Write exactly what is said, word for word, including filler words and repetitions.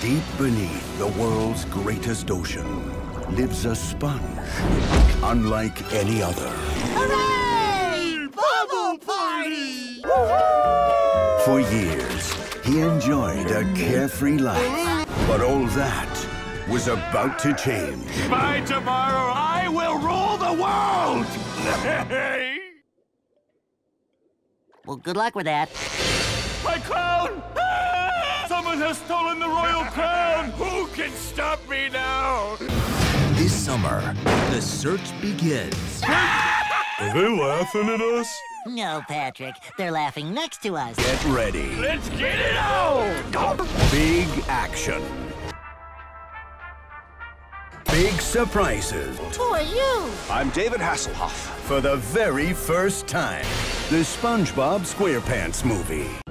Deep beneath the world's greatest ocean lives a sponge unlike any other. Hooray! Bubble party! Woo-hoo! For years, he enjoyed a carefree life. But all that was about to change. By tomorrow, I will rule the world! Well, good luck with that. My crown! Ah! Someone has stolen the royal crown! Who can stop me now? This summer, the search begins. Are they laughing at us? No, Patrick. They're laughing next to us. Get ready. Let's get it on! Big action. Big surprises. Who are you? I'm David Hasselhoff. For the very first time, the SpongeBob SquarePants movie.